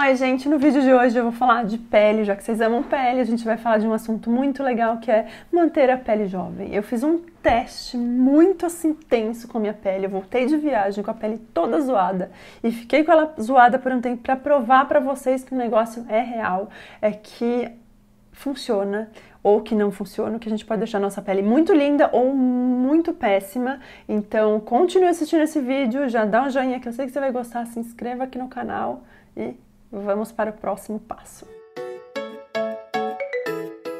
Oi gente, no vídeo de hoje eu vou falar de pele, já que vocês amam pele, a gente vai falar de um assunto muito legal que é manter a pele jovem. Eu fiz um teste muito assim tenso com a minha pele, eu voltei de viagem com a pele toda zoada e fiquei com ela zoada por um tempo pra provar pra vocês que o negócio é real, é que funciona ou que não funciona, que a gente pode deixar nossa pele muito linda ou muito péssima. Então continue assistindo esse vídeo, já dá um joinha que eu sei que você vai gostar, se inscreva aqui no canal e vamos para o próximo passo.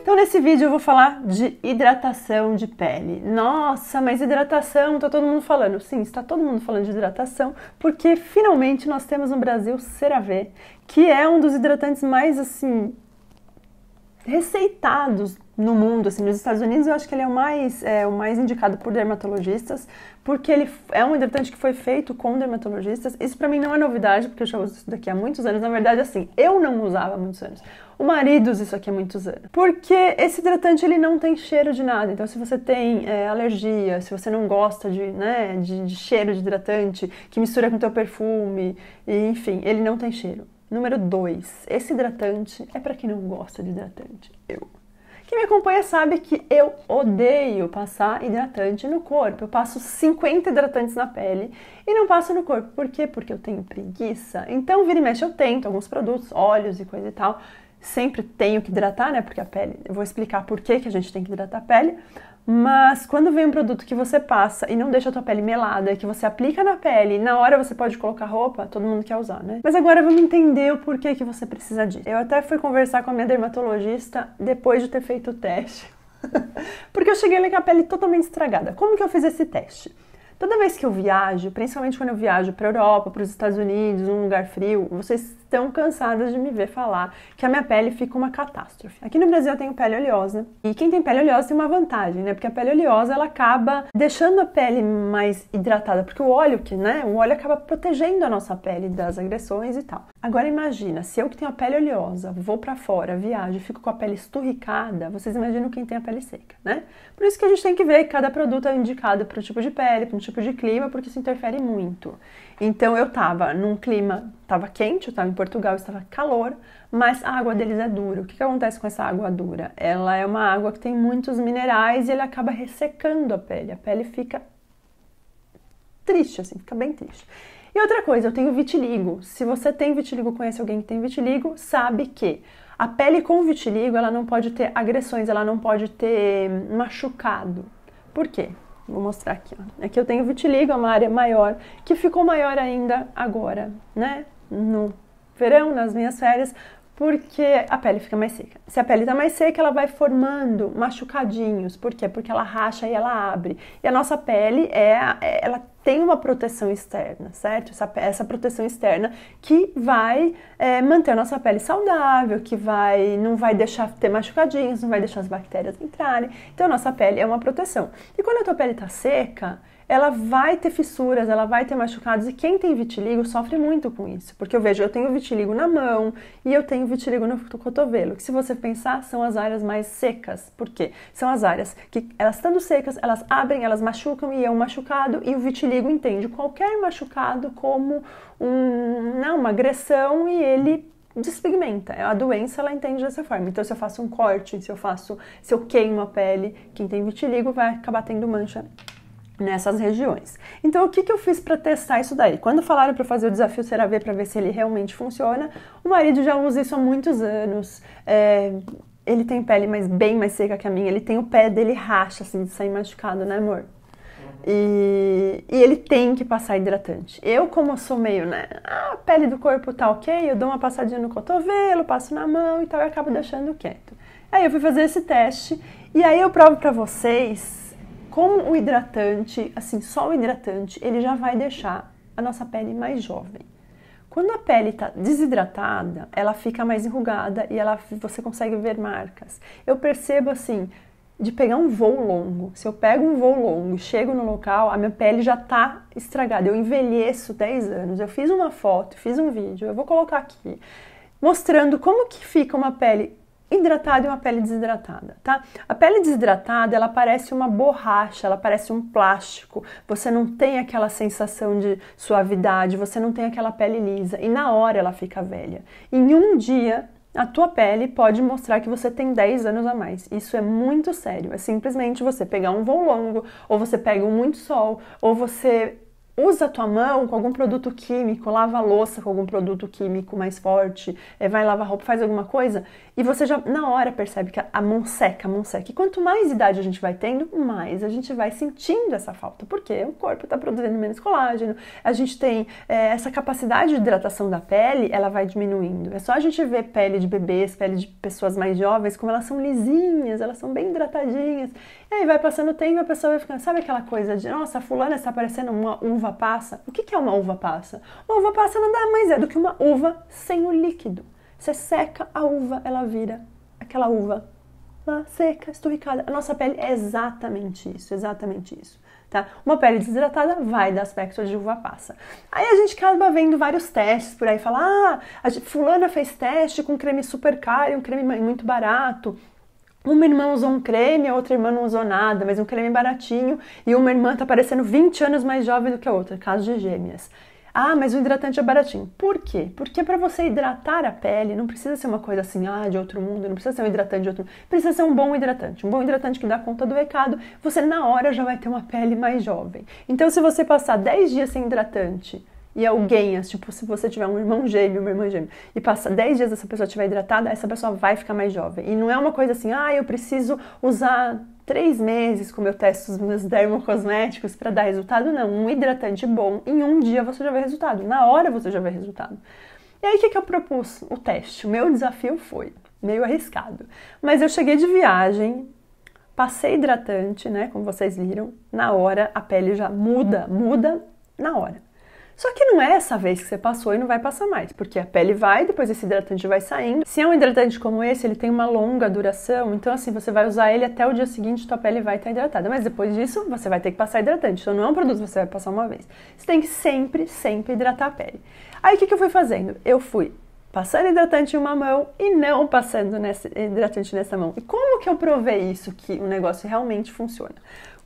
Então nesse vídeo eu vou falar de hidratação de pele. Nossa, mas hidratação, tá todo mundo falando. Sim, está todo mundo falando de hidratação, porque finalmente nós temos no Brasil CeraVe, que é um dos hidratantes mais assim receitados no mundo, assim, nos Estados Unidos eu acho que ele é o mais indicado por dermatologistas, porque ele é um hidratante que foi feito com dermatologistas. Isso pra mim não é novidade, porque eu já uso isso daqui há muitos anos, na verdade assim, eu não usava há muitos anos, o marido usa isso aqui há muitos anos, porque esse hidratante ele não tem cheiro de nada, então se você tem alergia, se você não gosta de cheiro de hidratante, que mistura com teu perfume, e, enfim, ele não tem cheiro. Número 2, esse hidratante é para quem não gosta de hidratante. Eu. Quem me acompanha sabe que eu odeio passar hidratante no corpo. Eu passo 50 hidratantes na pele e não passo no corpo. Por quê? Porque eu tenho preguiça. Então, vira e mexe, eu tento alguns produtos, óleos e coisa e tal. Sempre tenho que hidratar, né? Porque a pele... Eu vou explicar por que a gente tem que hidratar a pele. Mas quando vem um produto que você passa e não deixa a tua pele melada, que você aplica na pele e na hora você pode colocar roupa, todo mundo quer usar, né? Mas agora vamos entender o porquê que você precisa disso. Eu até fui conversar com a minha dermatologista depois de ter feito o teste. Porque eu cheguei ali com a pele totalmente estragada. Como que eu fiz esse teste? Toda vez que eu viajo, principalmente quando eu viajo para a Europa, para os Estados Unidos, um lugar frio, vocês estão cansadas de me ver falar que a minha pele fica uma catástrofe. Aqui no Brasil eu tenho pele oleosa, e quem tem pele oleosa tem uma vantagem, né? Porque a pele oleosa, ela acaba deixando a pele mais hidratada, porque o óleo, o óleo acaba protegendo a nossa pele das agressões e tal. Agora imagina, se eu que tenho a pele oleosa, vou para fora, viajo, fico com a pele esturricada, vocês imaginam quem tem a pele seca, né? Por isso que a gente tem que ver que cada produto é indicado para um tipo de pele, para um tipo de clima, porque isso interfere muito. Então eu tava num clima, tava quente, eu tava em Portugal, estava calor, mas a água deles é dura. O que que acontece com essa água dura? Ela é uma água que tem muitos minerais e ele acaba ressecando a pele. A pele fica triste, assim, fica bem triste. E outra coisa, eu tenho vitiligo. Se você tem vitiligo, conhece alguém que tem vitiligo, sabe que a pele com vitiligo, ela não pode ter agressões, ela não pode ter machucado. Por quê? Vou mostrar aqui, ó. Aqui eu tenho vitiligo, uma área maior, que ficou maior ainda agora, né? No verão, nas minhas férias, porque a pele fica mais seca. Se a pele tá mais seca, ela vai formando machucadinhos. Por quê? Porque ela racha e ela abre. E a nossa pele, ela tem uma proteção externa, certo? Essa proteção externa que vai manter a nossa pele saudável, que não vai deixar ter machucadinhos, não vai deixar as bactérias entrarem. Então, a nossa pele é uma proteção. E quando a tua pele tá seca, ela vai ter fissuras, ela vai ter machucados, e quem tem vitiligo sofre muito com isso, porque eu vejo, eu tenho vitiligo na mão e eu tenho vitiligo no cotovelo, que se você pensar, são as áreas mais secas. Por quê? São as áreas que, elas estando secas, elas abrem, elas machucam, e é um machucado, e o vitiligo entende qualquer machucado como uma agressão, e ele despigmenta. A doença, ela entende dessa forma. Então, se eu faço um corte, se eu queimo a pele, quem tem vitiligo vai acabar tendo mancha nessas regiões. Então, o que que eu fiz para testar isso daí? Quando falaram para fazer o desafio CeraVe para ver se ele realmente funciona, o marido já usa isso há muitos anos, ele tem pele bem mais seca que a minha, ele tem o pé dele racha, assim, de sair machucado, né amor? E ele tem que passar hidratante. Eu, como eu sou meio, a pele do corpo tá ok, eu dou uma passadinha no cotovelo, passo na mão e tal, e acabo deixando quieto. Aí eu fui fazer esse teste, e aí eu provo para vocês com o hidratante, assim, só o hidratante, ele já vai deixar a nossa pele mais jovem. Quando a pele tá desidratada, ela fica mais enrugada e você consegue ver marcas. Eu percebo, assim, de pegar um voo longo. Se eu pego um voo longo e chego no local, a minha pele já tá estragada. Eu envelheço 10 anos. Eu fiz uma foto, fiz um vídeo, eu vou colocar aqui, mostrando como que fica uma pele hidratada e uma pele desidratada, tá? A pele desidratada, ela parece uma borracha, ela parece um plástico, você não tem aquela sensação de suavidade, você não tem aquela pele lisa, e na hora ela fica velha. Em um dia, a tua pele pode mostrar que você tem 10 anos a mais. Isso é muito sério, é simplesmente você pegar um voo longo, ou você pega um muito sol, ou você usa a tua mão com algum produto químico, lava a louça com algum produto químico mais forte, vai lavar roupa, faz alguma coisa, e você já na hora percebe que a mão seca, a mão seca. E quanto mais idade a gente vai tendo, mais a gente vai sentindo essa falta, porque o corpo está produzindo menos colágeno, a gente tem essa capacidade de hidratação da pele, ela vai diminuindo. É só a gente ver pele de bebês, pele de pessoas mais jovens, como elas são lisinhas, elas são bem hidratadinhas, e aí vai passando o tempo, a pessoa vai ficando, sabe aquela coisa de, nossa, fulana está parecendo uma uva passa. O que é uma uva passa? Uma uva passa nada mais é do que uma uva sem o líquido. Você seca a uva, ela vira aquela uva lá, seca, esturricada. A nossa pele é exatamente isso, tá? Uma pele desidratada vai dar aspecto de uva passa. Aí a gente acaba vendo vários testes por aí, fala, ah, fulana fez teste com creme super caro, um creme muito barato. Uma irmã usou um creme, a outra irmã não usou nada, mas um creme baratinho, e uma irmã tá parecendo 20 anos mais jovem do que a outra, caso de gêmeas. Ah, mas o hidratante é baratinho. Por quê? Porque para você hidratar a pele, não precisa ser uma coisa assim, ah, de outro mundo, não precisa ser um hidratante de outro mundo, precisa ser um bom hidratante que dá conta do recado, você na hora já vai ter uma pele mais jovem. Então se você passar 10 dias sem hidratante, e alguém, tipo, se você tiver um irmão gêmeo, uma irmã gêmea, e passa 10 dias essa pessoa estiver hidratada, essa pessoa vai ficar mais jovem. E não é uma coisa assim, ah, eu preciso usar 3 meses como eu testo os meus dermocosméticos para dar resultado. Não, um hidratante bom, em um dia você já vê resultado, na hora você já vê resultado. E aí o que eu propus? O teste. O meu desafio foi meio arriscado, mas eu cheguei de viagem, passei hidratante, né, como vocês viram, na hora a pele já muda na hora. Só que não é essa vez que você passou e não vai passar mais, porque a pele vai, depois esse hidratante vai saindo. Se é um hidratante como esse, ele tem uma longa duração, então assim, você vai usar ele até o dia seguinte, tua pele vai estar hidratada. Mas depois disso, você vai ter que passar hidratante, então não é um produto que você vai passar uma vez. Você tem que sempre, sempre hidratar a pele. Aí o que eu fui fazendo? Eu fui passando hidratante em uma mão e não passando hidratante nessa mão. E como que eu provei isso, que o negócio realmente funciona?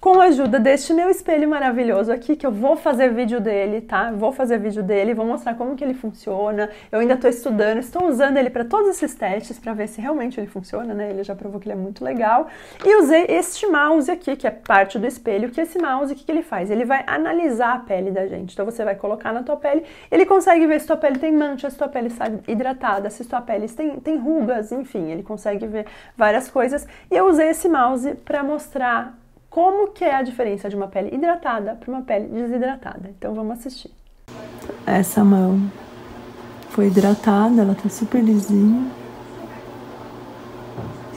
Com a ajuda deste meu espelho maravilhoso aqui, que eu vou fazer vídeo dele, tá? Vou fazer vídeo dele, vou mostrar como que ele funciona. Eu ainda tô estudando, estou usando ele para todos esses testes, para ver se realmente ele funciona, né? Ele já provou que ele é muito legal. E usei este mouse aqui, que é parte do espelho, que esse mouse, o que ele faz? Ele vai analisar a pele da gente. Então você vai colocar na tua pele, ele consegue ver se tua pele tem mancha, se tua pele está hidratada, se tua pele tem rugas, enfim. Ele consegue ver várias coisas. E eu usei esse mouse para mostrar como que é a diferença de uma pele hidratada para uma pele desidratada. Então vamos assistir. Essa mão foi hidratada, ela tá super lisinha.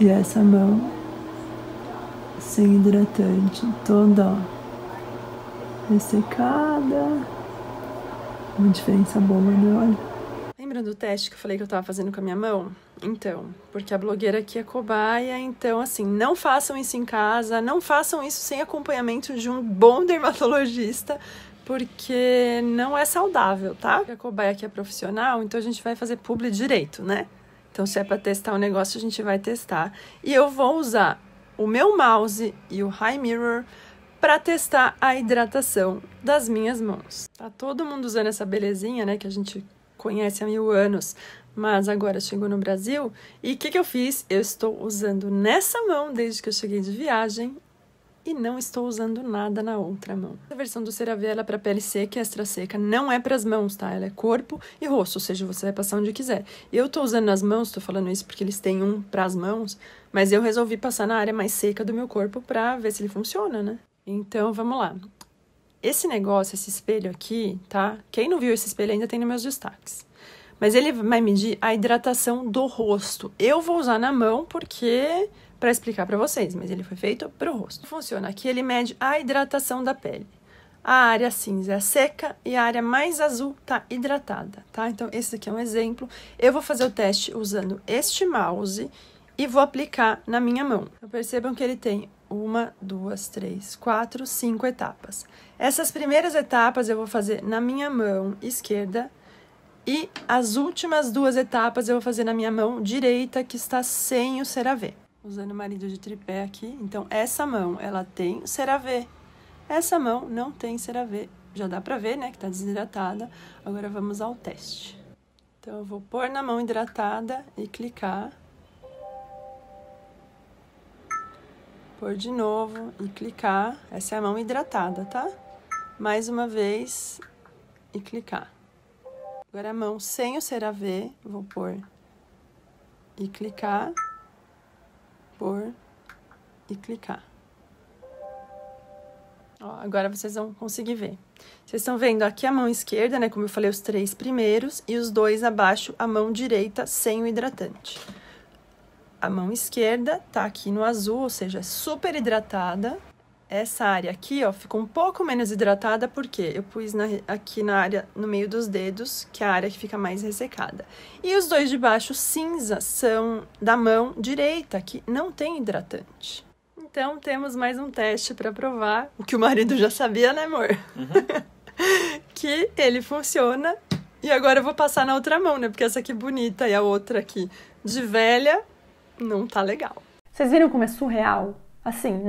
E essa mão sem hidratante, toda ó, ressecada. Uma diferença boa, né? Olha. Lembra do teste que eu falei que eu tava fazendo com a minha mão? Então, porque a blogueira aqui é cobaia, então assim, não façam isso em casa, não façam isso sem acompanhamento de um bom dermatologista, porque não é saudável, tá? A cobaia aqui é profissional, então a gente vai fazer publi direito, né? Então se é pra testar um negócio, a gente vai testar. E eu vou usar o meu mouse e o Hi-Mirror pra testar a hidratação das minhas mãos. Tá todo mundo usando essa belezinha, né, que a gente conhece há 1000 anos, mas agora chegou no Brasil, e o que eu fiz? Eu estou usando nessa mão desde que eu cheguei de viagem e não estou usando nada na outra mão. A versão do CeraVe é para pele seca e extra seca, não é para as mãos, tá? Ela é corpo e rosto, ou seja, você vai passar onde quiser. Eu tô usando nas mãos, tô falando isso porque eles têm um para as mãos, mas eu resolvi passar na área mais seca do meu corpo para ver se ele funciona, né? Então, vamos lá. Esse negócio, esse espelho aqui, tá? Quem não viu esse espelho ainda tem nos meus destaques. Mas ele vai medir a hidratação do rosto. Eu vou usar na mão porque para explicar para vocês, mas ele foi feito para o rosto. Funciona aqui, ele mede a hidratação da pele. A área cinza é seca e a área mais azul tá hidratada, tá? Então, esse aqui é um exemplo. Eu vou fazer o teste usando este mouse e vou aplicar na minha mão. Então, percebam que ele tem 1, 2, 3, 4, 5 etapas. Essas primeiras etapas eu vou fazer na minha mão esquerda, E as últimas duas etapas eu vou fazer na minha mão direita, que está sem o CeraVe. Usando o marido de tripé aqui. Então, essa mão, ela tem CeraVe. Essa mão não tem CeraVe. Já dá pra ver, né, que tá desidratada. Agora vamos ao teste. Então, eu vou pôr na mão hidratada e clicar. Pôr de novo e clicar. Essa é a mão hidratada, tá? Mais uma vez e clicar. Agora a mão sem o CeraVe, vou pôr e clicar, pôr e clicar. Ó, agora vocês vão conseguir ver. Vocês estão vendo aqui a mão esquerda, né, como eu falei, os três primeiros, e os dois abaixo, a mão direita sem o hidratante. A mão esquerda tá aqui no azul, ou seja, super hidratada. Essa área aqui, ó, ficou um pouco menos hidratada, porque eu pus aqui na área, no meio dos dedos, que é a área que fica mais ressecada. E os dois de baixo, cinza, são da mão direita, que não tem hidratante. Então, temos mais um teste para provar o que o marido já sabia, né, amor? Uhum. Que ele funciona. E agora eu vou passar na outra mão, né, porque essa aqui é bonita e a outra aqui de velha não tá legal. Vocês viram como é surreal? Assim,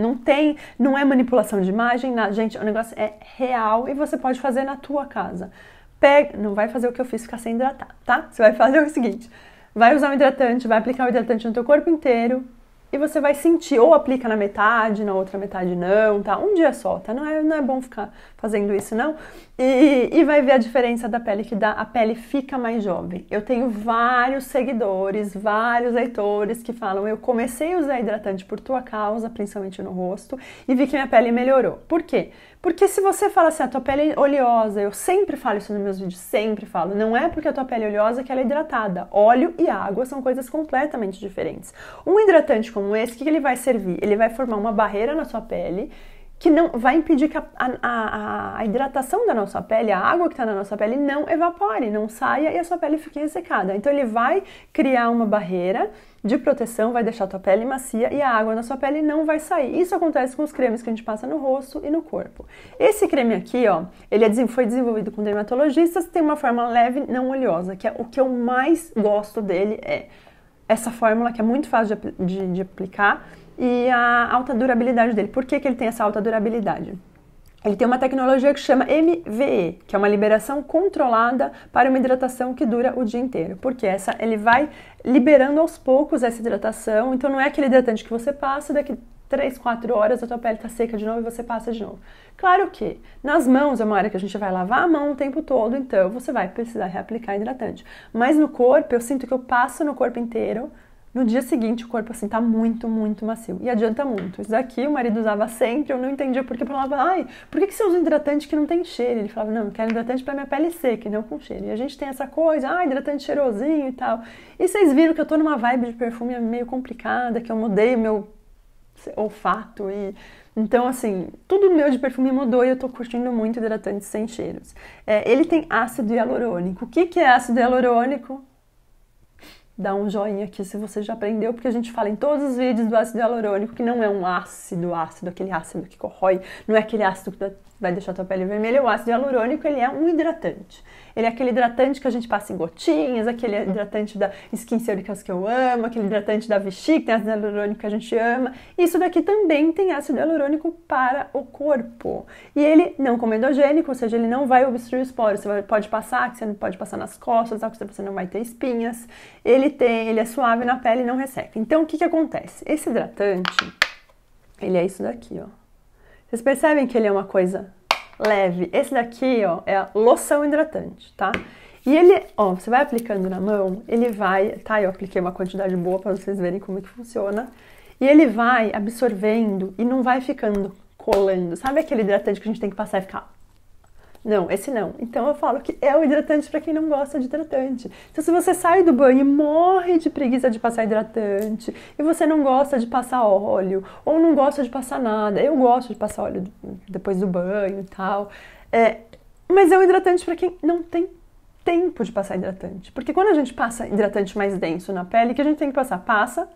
não é manipulação de imagem, nada. Gente, o negócio é real e você pode fazer na tua casa. Pega, não vai fazer o que eu fiz, ficar sem hidratar, tá? Você vai fazer o seguinte, vai usar um hidratante, vai aplicar o hidratante no teu corpo inteiro e você vai sentir, ou aplica na metade, na outra metade não, tá? Um dia só, tá? Não é bom ficar fazendo isso, não. E vai ver a diferença da pele que dá, a pele fica mais jovem. Eu tenho vários seguidores, vários leitores que falam, eu comecei a usar hidratante por tua causa, principalmente no rosto, e vi que minha pele melhorou. Por quê? Porque se você fala assim, a tua pele é oleosa, eu sempre falo isso nos meus vídeos, sempre falo, não é porque a tua pele é oleosa que ela é hidratada. Óleo e água são coisas completamente diferentes. Um hidratante como esse, o que ele vai servir? Ele vai formar uma barreira na sua pele, que não vai impedir que a hidratação da nossa pele, a água que está na nossa pele, não evapore, não saia e a sua pele fique ressecada. Então, ele vai criar uma barreira de proteção, vai deixar a tua pele macia e a água na sua pele não vai sair. Isso acontece com os cremes que a gente passa no rosto e no corpo. Esse creme aqui, ó, ele foi desenvolvido com dermatologistas, tem uma forma leve, não oleosa, que é o que eu mais gosto dele, é essa fórmula que é muito fácil de aplicar, e a alta durabilidade dele. Por que que ele tem essa alta durabilidade? Ele tem uma tecnologia que chama MVE, que é uma liberação controlada para uma hidratação que dura o dia inteiro. Porque ele vai liberando aos poucos essa hidratação, então não é aquele hidratante que você passa, daqui 3, 4 horas a tua pele tá seca de novo e você passa de novo. Claro que nas mãos é uma área que a gente vai lavar a mão o tempo todo, então você vai precisar reaplicar hidratante. Mas no corpo, eu sinto que eu passo no corpo inteiro. No dia seguinte, o corpo, assim, tá muito, muito macio. E adianta muito. Isso daqui o marido usava sempre, eu não entendia porque. Eu falava, ai, por que você usa um hidratante que não tem cheiro? Ele falava, não, eu quero hidratante pra minha pele seca e não com cheiro. E a gente tem essa coisa, ai, hidratante cheirosinho e tal. E vocês viram que eu tô numa vibe de perfume meio complicada, que eu mudei o meu olfato e... Então, assim, tudo meu de perfume mudou e eu tô curtindo muito hidratantes sem cheiros. É, ele tem ácido hialurônico. O que que é ácido hialurônico? Dá um joinha aqui se você já aprendeu, porque a gente fala em todos os vídeos do ácido hialurônico, que não é um ácido, aquele ácido que corrói, não é aquele ácido que vai deixar a tua pele vermelha. O ácido hialurônico, ele é um hidratante. Ele é aquele hidratante que a gente passa em gotinhas, aquele hidratante da SkinCeuticals que eu amo, aquele hidratante da Vichy, que tem ácido hialurônico que a gente ama. Isso daqui também tem ácido hialurônico para o corpo. E ele não comedogênico, ou seja, ele não vai obstruir os poros. Você pode passar, que você não pode passar nas costas, que você não vai ter espinhas. Ele é suave na pele e não resseca. Então, o que que acontece? Esse hidratante, ele é isso daqui, ó. Vocês percebem que ele é uma coisa leve? Esse daqui, ó, é a loção hidratante, tá? E ele, ó, você vai aplicando na mão, ele vai... Tá, eu apliquei uma quantidade boa pra vocês verem como é que funciona. E ele vai absorvendo e não vai ficando colando. Sabe aquele hidratante que a gente tem que passar e ficar... Não, esse não. Então, eu falo que é o hidratante para quem não gosta de hidratante. Então, se você sai do banho e morre de preguiça de passar hidratante, e você não gosta de passar óleo, ou não gosta de passar nada, eu gosto de passar óleo depois do banho e tal, mas é um hidratante para quem não tem tempo de passar hidratante. Porque quando a gente passa hidratante mais denso na pele, o que a gente tem que passar? Passa,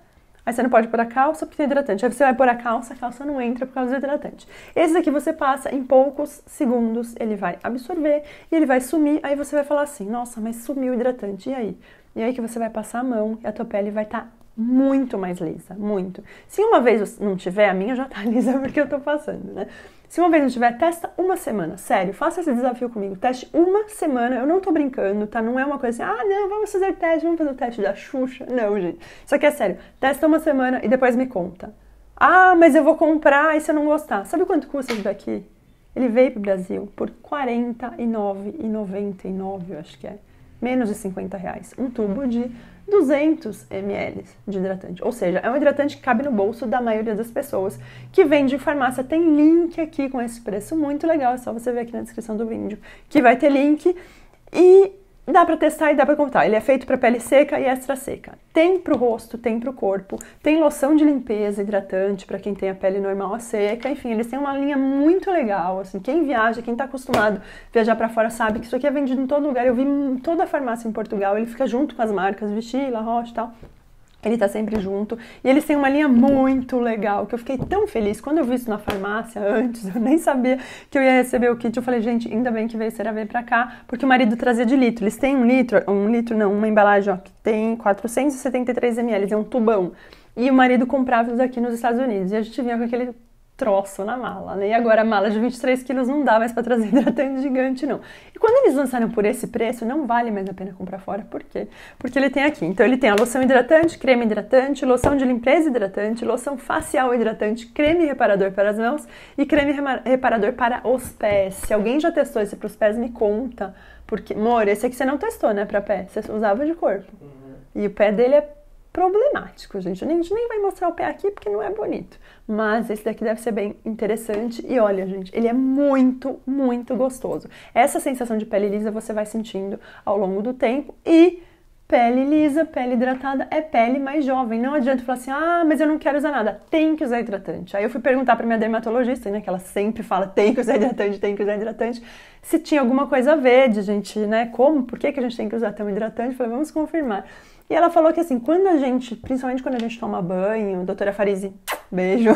Aí você não pode pôr a calça porque tem hidratante. Aí você vai pôr a calça não entra por causa do hidratante. Esse aqui você passa em poucos segundos, ele vai absorver e ele vai sumir. Aí você vai falar assim, nossa, mas sumiu o hidratante, e aí? E aí que você vai passar a mão e a tua pele vai estar muito mais lisa, muito. Se uma vez não tiver, a minha já tá lisa porque eu tô passando, né? Se uma vez não tiver, testa uma semana, sério, faça esse desafio comigo, teste uma semana, eu não tô brincando, tá? Não é uma coisa assim, ah, não, vamos fazer teste, vamos fazer o teste da Xuxa, não, gente. Isso aqui é sério, testa uma semana e depois me conta. Ah, mas eu vou comprar e se eu não gostar. Sabe quanto custa isso daqui? Ele veio pro Brasil por R$ 49,99, eu acho que é. Menos de R$ 50, um tubo de 200 ml de hidratante. Ou seja, é um hidratante que cabe no bolso da maioria das pessoas que vende em farmácia. Tem link aqui com esse preço muito legal, é só você ver aqui na descrição do vídeo que vai ter link. E dá pra testar e dá pra contar. Ele é feito pra pele seca e extra seca. Tem pro rosto, tem pro corpo, tem loção de limpeza, hidratante, pra quem tem a pele normal a seca. Enfim, eles têm uma linha muito legal, assim, quem viaja, quem tá acostumado a viajar pra fora sabe que isso aqui é vendido em todo lugar. Eu vi em toda a farmácia em Portugal, ele fica junto com as marcas Vichy, La Roche e tal. Ele tá sempre junto, e eles têm uma linha muito legal, que eu fiquei tão feliz. Quando eu vi isso na farmácia antes, eu nem sabia que eu ia receber o kit, eu falei, gente, ainda bem que veio CeraVe pra cá, porque o marido trazia de litro. Eles têm um litro não, uma embalagem, ó, que tem 473 ml, é um tubão, e o marido comprava isso aqui nos Estados Unidos, e a gente vinha com aquele troço na mala, né? E agora a mala de 23 quilos não dá mais pra trazer hidratante gigante, não. E quando eles lançaram por esse preço, não vale mais a pena comprar fora. Por quê? Porque ele tem aqui. Então ele tem a loção hidratante, creme hidratante, loção de limpeza hidratante, loção facial hidratante, creme reparador para as mãos e creme reparador para os pés. Se alguém já testou esse pros pés, me conta. Porque, amor, esse aqui você não testou, né, pra pé? Você usava de corpo. E o pé dele é problemático, gente. A gente nem vai mostrar o pé aqui porque não é bonito, mas esse daqui deve ser bem interessante. E olha, gente, ele é muito, muito gostoso. Essa sensação de pele lisa você vai sentindo ao longo do tempo. E pele lisa, pele hidratada é pele mais jovem. Não adianta falar assim, ah, mas eu não quero usar nada. Tem que usar hidratante. Aí eu fui perguntar pra minha dermatologista, né, que ela sempre fala, tem que usar hidratante, se tinha alguma coisa a ver de gente, né, como, por que que a gente tem que usar tão hidratante? Eu falei, vamos confirmar. E ela falou que assim, quando a gente, principalmente quando a gente toma banho, doutora Farise, beijo,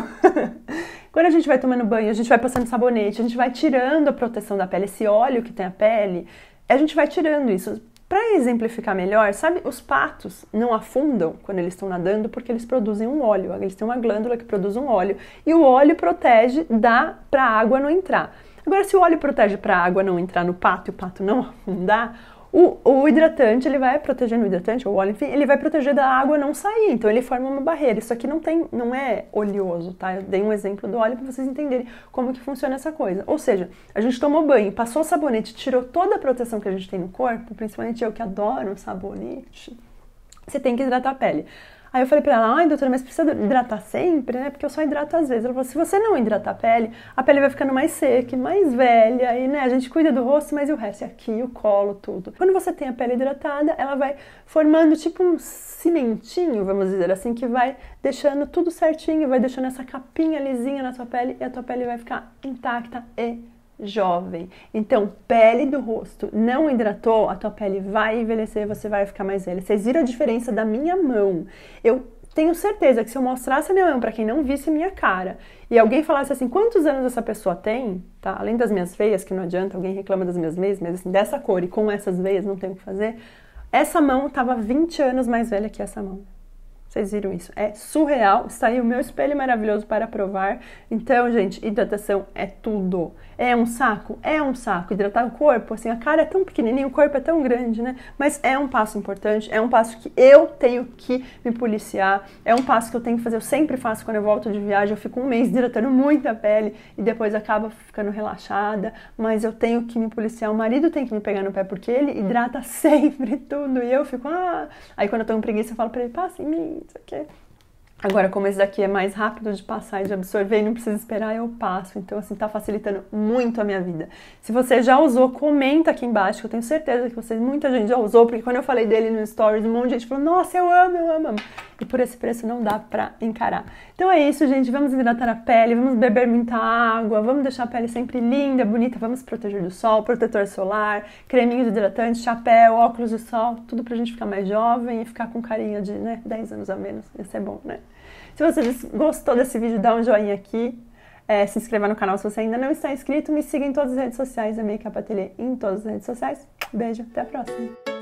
quando a gente vai tomando banho, a gente vai passando sabonete, a gente vai tirando a proteção da pele, esse óleo que tem a pele, a gente vai tirando isso. Para exemplificar melhor, sabe, os patos não afundam quando eles estão nadando porque eles produzem um óleo, eles têm uma glândula que produz um óleo, e o óleo protege para a água não entrar. Agora, se o óleo protege para a água não entrar no pato e o pato não afundar, o hidratante, ele vai protegendo, o hidratante, o óleo, enfim, ele vai proteger da água não sair, então ele forma uma barreira. Isso aqui não é oleoso, tá? Eu dei um exemplo do óleo para vocês entenderem como que funciona essa coisa. Ou seja, a gente tomou banho, passou o sabonete, tirou toda a proteção que a gente tem no corpo, principalmente eu que adoro sabonete, você tem que hidratar a pele. Aí eu falei pra ela, ai doutora, mas precisa hidratar sempre, né? Porque eu só hidrato às vezes. Ela falou, se você não hidratar a pele vai ficando mais seca, mais velha, e né, a gente cuida do rosto, mas e o resto? E aqui, o colo, tudo. Quando você tem a pele hidratada, ela vai formando tipo um cimentinho, vamos dizer assim, que vai deixando tudo certinho, vai deixando essa capinha lisinha na sua pele, e a tua pele vai ficar intacta e jovem. Então, pele do rosto não hidratou, a tua pele vai envelhecer, você vai ficar mais velha. Vocês viram a diferença da minha mão? Eu tenho certeza que se eu mostrasse a minha mão pra quem não visse minha cara, e alguém falasse assim, quantos anos essa pessoa tem, tá? Além das minhas veias, que não adianta, alguém reclama das minhas veias, mas assim, dessa cor e com essas veias não tem o que fazer, essa mão tava 20 anos mais velha que essa mão. Vocês viram isso? É surreal, está aí o meu espelho maravilhoso para provar. Então, gente, hidratação é tudo. É um saco? É um saco. Hidratar o corpo, assim, a cara é tão pequenininha, o corpo é tão grande, né? Mas é um passo importante, é um passo que eu tenho que me policiar, é um passo que eu tenho que fazer, eu sempre faço quando eu volto de viagem, eu fico um mês hidratando muito a pele e depois acaba ficando relaxada, mas eu tenho que me policiar, o marido tem que me pegar no pé, porque ele hidrata sempre tudo, e eu fico, ah... Aí quando eu tô com preguiça, eu falo pra ele, passa em mim. Agora, como esse daqui é mais rápido de passar e de absorver e não precisa esperar, eu passo. Então, assim, tá facilitando muito a minha vida. Se você já usou, comenta aqui embaixo, que eu tenho certeza que muita gente já usou, porque quando eu falei dele no Stories, um monte de gente falou, nossa, eu amo, eu amo, eu amo. e por esse preço não dá pra encarar. Então é isso, gente, vamos hidratar a pele, vamos beber muita água, vamos deixar a pele sempre linda, bonita, vamos proteger do sol, protetor solar, creminho de hidratante, chapéu, óculos de sol, tudo pra gente ficar mais jovem e ficar com carinha de, né, 10 anos a menos, isso é bom, né? Se você gostou desse vídeo, dá um joinha aqui. Se inscreva no canal se você ainda não está inscrito. Me siga em todas as redes sociais, a Makeup Atelier em todas as redes sociais. Beijo, até a próxima!